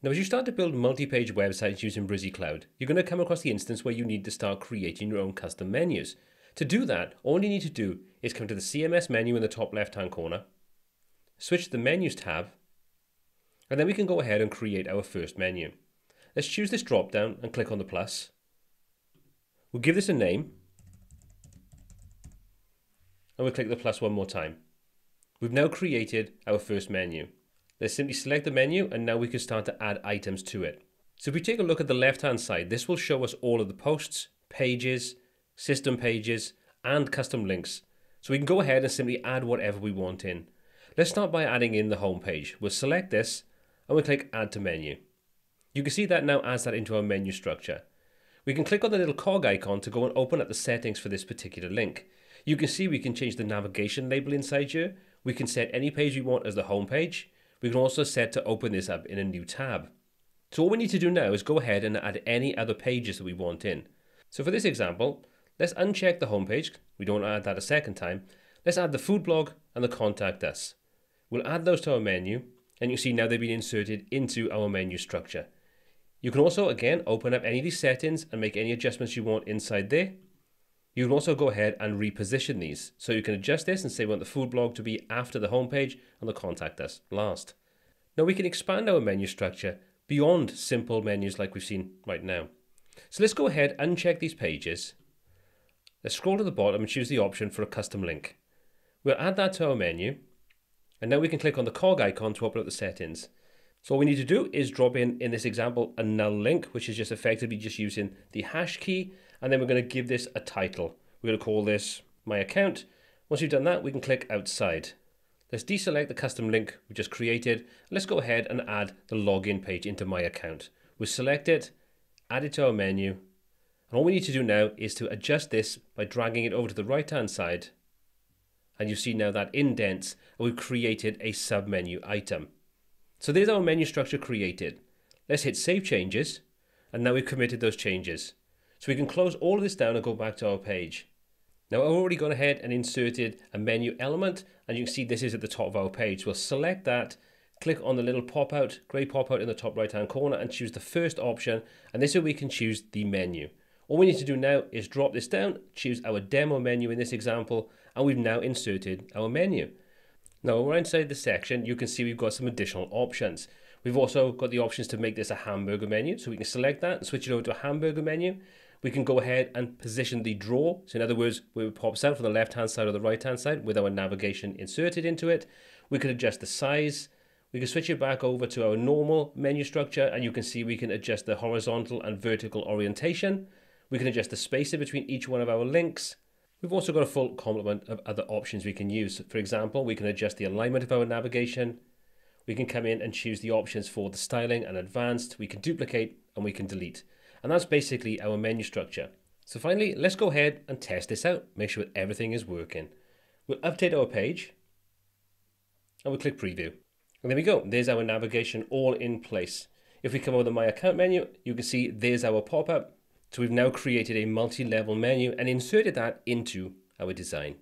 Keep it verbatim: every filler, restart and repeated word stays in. Now, as you start to build multi-page websites using Brizy Cloud, you're going to come across the instance where you need to start creating your own custom menus. To do that, all you need to do is come to the C M S menu in the top left-hand corner, switch to the Menus tab, and then we can go ahead and create our first menu. Let's choose this drop-down and click on the plus. We'll give this a name, and we'll click the plus one more time. We've now created our first menu. Let's simply select the menu, and now we can start to add items to it. So if we take a look at the left-hand side, this will show us all of the posts, pages, system pages, and custom links. So we can go ahead and simply add whatever we want in. Let's start by adding in the home page. We'll select this, and we'll click Add to Menu. You can see that now adds that into our menu structure. We can click on the little cog icon to go and open up the settings for this particular link. You can see we can change the navigation label inside here. We can set any page we want as the home page. We can also set to open this up in a new tab. So all we need to do now is go ahead and add any other pages that we want in. So for this example, let's uncheck the home page. We don't add that a second time. Let's add the food blog and the contact us. We'll add those to our menu, and you see now they've been inserted into our menu structure. You can also, again, open up any of these settings and make any adjustments you want inside there. You can also go ahead and reposition these. So you can adjust this and say we want the food blog to be after the homepage and the contact us last. Now we can expand our menu structure beyond simple menus like we've seen right now. So let's go ahead and uncheck these pages. Let's scroll to the bottom and choose the option for a custom link. We'll add that to our menu. And now we can click on the cog icon to open up the settings. So all we need to do is drop in, in this example, a null link, which is just effectively just using the hash key. And then we're going to give this a title. We're going to call this My Account. Once you've done that, we can click Outside. Let's deselect the custom link we just created. Let's go ahead and add the login page into My Account. We'll select it, add it to our menu. And all we need to do now is to adjust this by dragging it over to the right-hand side. And you see now that indents, and we've created a sub-menu item. So there's our menu structure created. Let's hit Save Changes, and now we've committed those changes. So we can close all of this down and go back to our page. Now I've already gone ahead and inserted a menu element, and you can see this is at the top of our page. We'll select that, click on the little pop-out, grey pop-out in the top right-hand corner, and choose the first option, and this way we can choose the menu. All we need to do now is drop this down, choose our demo menu in this example, and we've now inserted our menu. Now when we're inside this section, you can see we've got some additional options. We've also got the options to make this a hamburger menu, so we can select that and switch it over to a hamburger menu. We can go ahead and position the drawer, so in other words, where it pops out from the left-hand side or the right-hand side with our navigation inserted into it. We can adjust the size. We can switch it back over to our normal menu structure, and you can see we can adjust the horizontal and vertical orientation. We can adjust the spacing between each one of our links. We've also got a full complement of other options we can use. For example, we can adjust the alignment of our navigation. We can come in and choose the options for the styling and advanced. We can duplicate and we can delete. And that's basically our menu structure. So finally, let's go ahead and test this out. Make sure everything is working. We'll update our page and we'll click preview. And there we go. There's our navigation all in place. If we come over to the My Account menu, you can see there's our pop-up. So we've now created a multi-level menu and inserted that into our design.